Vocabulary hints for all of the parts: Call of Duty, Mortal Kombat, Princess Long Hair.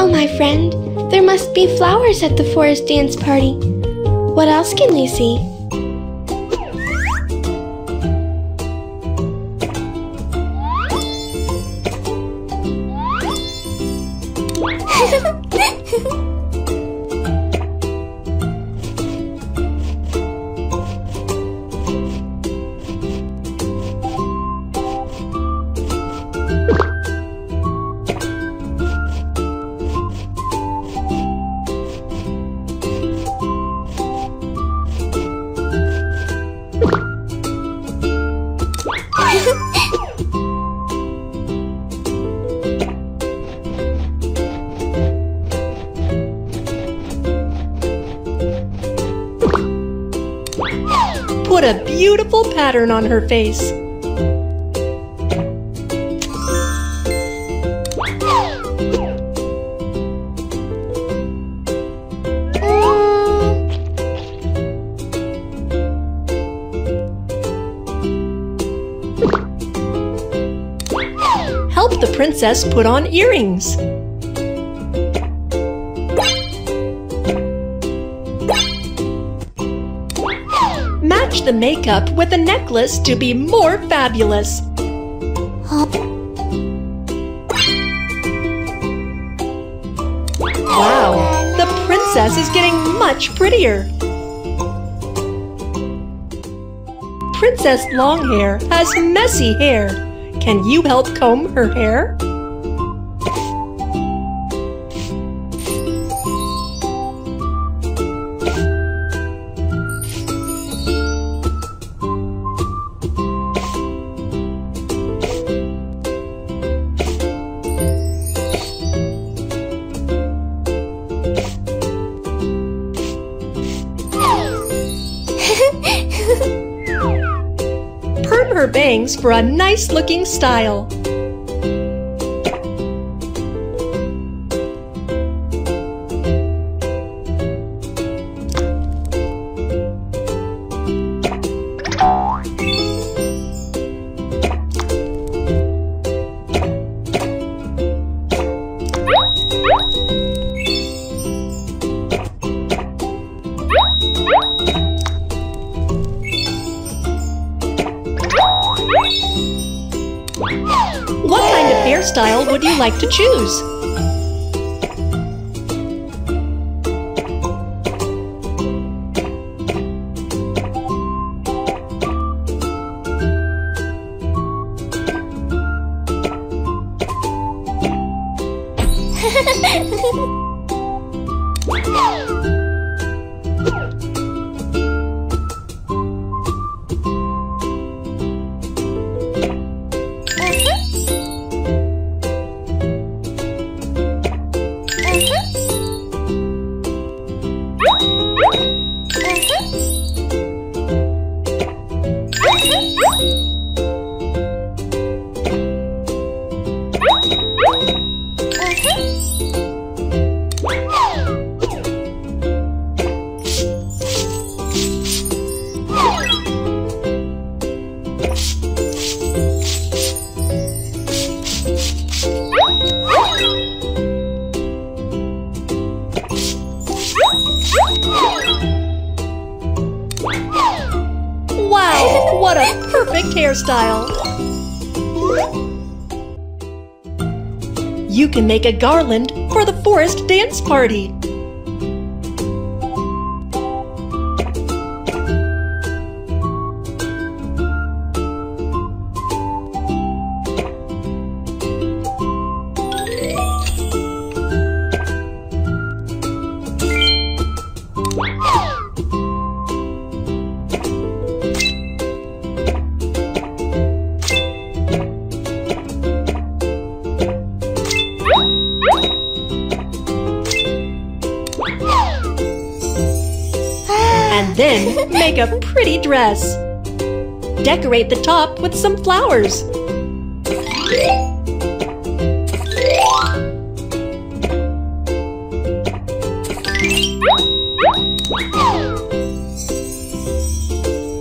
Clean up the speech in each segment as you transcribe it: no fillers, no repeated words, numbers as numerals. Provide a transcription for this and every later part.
Oh, my friend, there must be flowers at the forest dance party. What else can they see? What a beautiful pattern on her face. Help the princess put on earrings. Match the makeup with a necklace to be more fabulous. Wow, the princess is getting much prettier. Princess Long Hair has messy hair. Can you help comb her hair? Perm her bangs for a nice looking style. What kind of hairstyle would you like to choose? Wow, what a perfect hairstyle! You can make a garland for the forest dance party. And then make a pretty dress. Decorate the top with some flowers.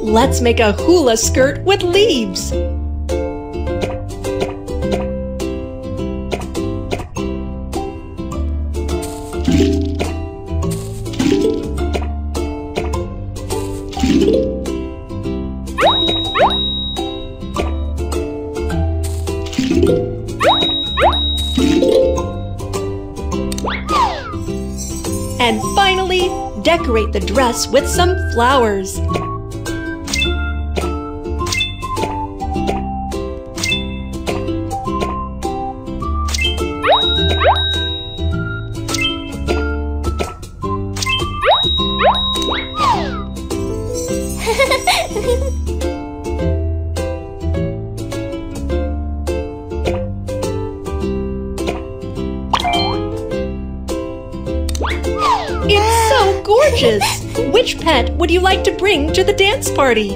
Let's make a hula skirt with leaves. And finally, decorate the dress with some flowers. It's so gorgeous! Which pet would you like to bring to the dance party?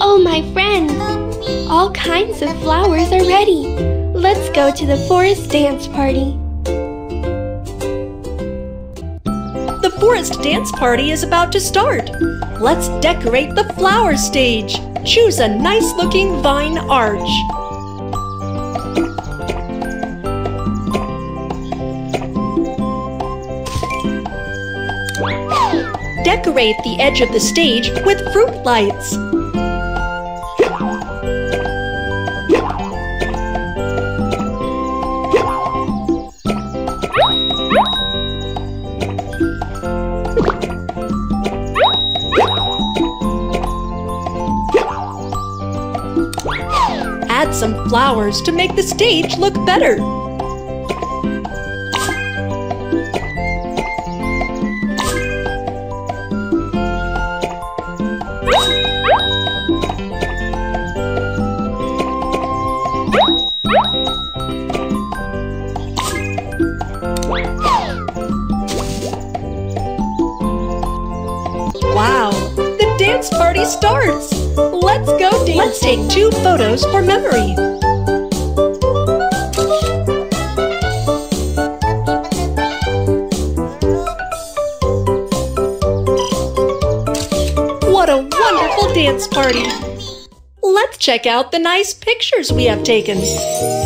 Oh, my friends! All kinds of flowers are ready. Let's go to the forest dance party. The forest dance party is about to start. Let's decorate the flower stage. Choose a nice-looking vine arch. Decorate the edge of the stage with fruit lights. Add some flowers to make the stage look better. Wow! The dance party starts! Let's go dancing! Let's take 2 photos for memory. What a wonderful dance party! Let's check out the nice pictures we have taken.